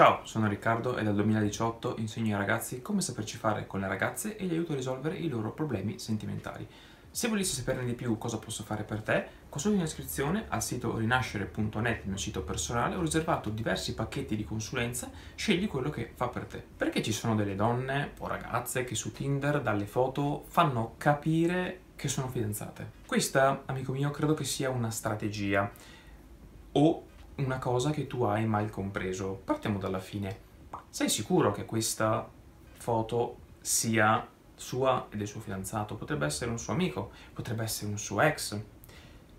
Ciao, sono Riccardo e dal 2018 insegno ai ragazzi come saperci fare con le ragazze e li aiuto a risolvere i loro problemi sentimentali. Se volessi saperne di più cosa posso fare per te, consulta in iscrizione al sito rinascere.net, il mio sito personale. Ho riservato diversi pacchetti di consulenza, scegli quello che fa per te. Perché ci sono delle donne o ragazze che su Tinder dalle foto fanno capire che sono fidanzate. Questa, amico mio, credo che sia una strategia o una cosa che tu hai mal compreso. Partiamo dalla fine. Sei sicuro che questa foto sia sua e del suo fidanzato? Potrebbe essere un suo amico, potrebbe essere un suo ex.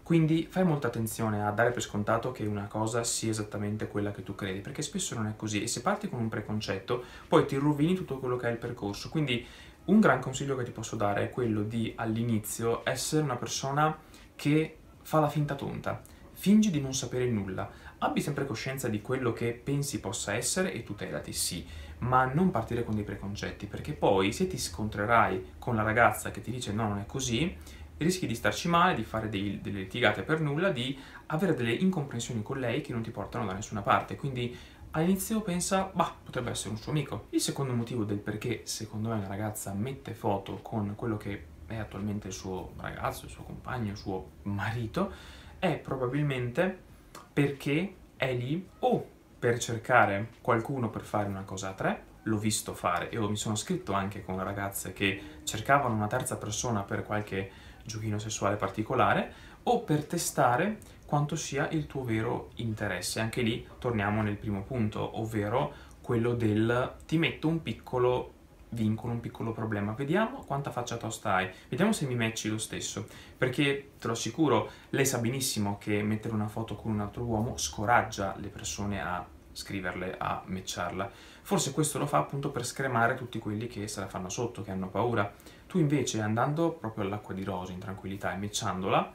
Quindi fai molta attenzione a dare per scontato che una cosa sia esattamente quella che tu credi, perché spesso non è così, e se parti con un preconcetto poi ti rovini tutto quello che è il percorso. Quindi un gran consiglio che ti posso dare è quello di, all'inizio, essere una persona che fa la finta tonta. Fingi di non sapere nulla, abbi sempre coscienza di quello che pensi possa essere e tutelati, sì, ma non partire con dei preconcetti, perché poi se ti scontrerai con la ragazza che ti dice no, non è così, rischi di starci male, di fare delle litigate per nulla, di avere delle incomprensioni con lei che non ti portano da nessuna parte. Quindi all'inizio pensa, bah, potrebbe essere un suo amico. Il secondo motivo del perché, secondo me, una ragazza mette foto con quello che è attualmente il suo ragazzo, il suo compagno, il suo marito, è probabilmente perché è lì o per cercare qualcuno per fare una cosa a tre. L'ho visto fare e mi sono scritto anche con ragazze che cercavano una terza persona per qualche giochino sessuale particolare, o per testare quanto sia il tuo vero interesse. Anche lì torniamo nel primo punto, ovvero quello del ti metto un piccolo vincolo, un piccolo problema, vediamo quanta faccia tosta hai, vediamo se mi matchi lo stesso, perché te lo assicuro, lei sa benissimo che mettere una foto con un altro uomo scoraggia le persone a scriverle, a matcharla. Forse questo lo fa appunto per scremare tutti quelli che se la fanno sotto, che hanno paura. Tu invece, andando proprio all'acqua di rose in tranquillità e matchandola,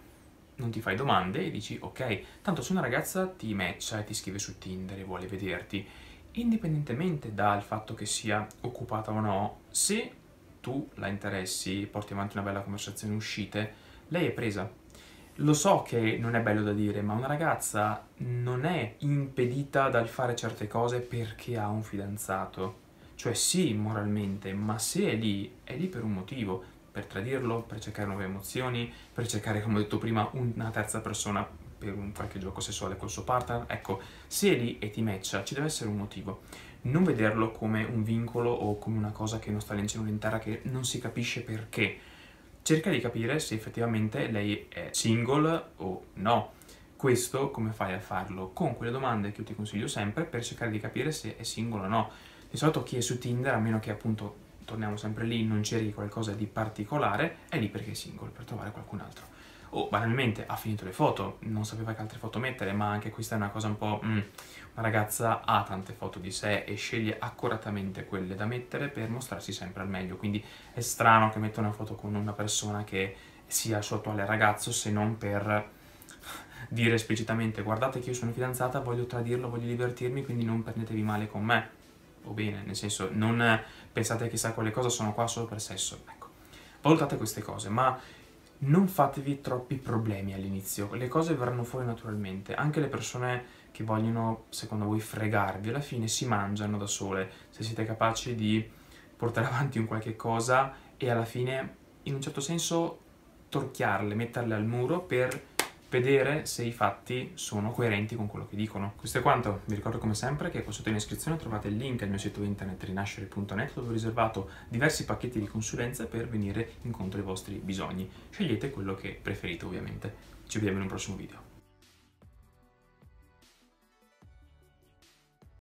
non ti fai domande e dici ok, tanto se una ragazza ti matcha e ti scrive su Tinder e vuole vederti, indipendentemente dal fatto che sia occupata o no, se tu la interessi, porti avanti una bella conversazione, uscite, lei è presa. Lo so che non è bello da dire, ma una ragazza non è impedita dal fare certe cose perché ha un fidanzato. Cioè sì, moralmente, ma se è lì per un motivo, per tradirlo, per cercare nuove emozioni, per cercare, come ho detto prima, una terza persona, per un qualche gioco sessuale col suo partner. Ecco, se è lì e ti matcha, ci deve essere un motivo. Non vederlo come un vincolo o come una cosa che non sta né in cielo né in terra, che non si capisce perché. Cerca di capire se effettivamente lei è single o no. Questo come fai a farlo? Con quelle domande che io ti consiglio sempre per cercare di capire se è single o no. Di solito chi è su Tinder, a meno che appunto, torniamo sempre lì, non cerchi qualcosa di particolare, è lì perché è single, per trovare qualcun altro. O banalmente ha finito le foto, non sapeva che altre foto mettere, ma anche questa è una cosa un po'... Una ragazza ha tante foto di sé e sceglie accuratamente quelle da mettere per mostrarsi sempre al meglio, quindi è strano che metta una foto con una persona che sia il suo attuale ragazzo, se non per dire esplicitamente guardate che io sono fidanzata, voglio tradirlo, voglio divertirmi, quindi non prendetevi male con me, o bene, nel senso non pensate chissà quale cosa, sono qua solo per sesso. Ecco, valutate queste cose, ma non fatevi troppi problemi all'inizio, le cose verranno fuori naturalmente. Anche le persone che vogliono, secondo voi, fregarvi, alla fine si mangiano da sole, se siete capaci di portare avanti un qualche cosa e alla fine, in un certo senso, torchiarle, metterle al muro per vedere se i fatti sono coerenti con quello che dicono. Questo è quanto. Vi ricordo come sempre che qua sotto in descrizione trovate il link al mio sito internet rinascere.net, dove ho riservato diversi pacchetti di consulenza per venire incontro ai vostri bisogni. Scegliete quello che preferite, ovviamente. Ci vediamo in un prossimo video.